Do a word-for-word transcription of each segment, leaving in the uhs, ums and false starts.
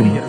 الأغنية.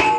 you.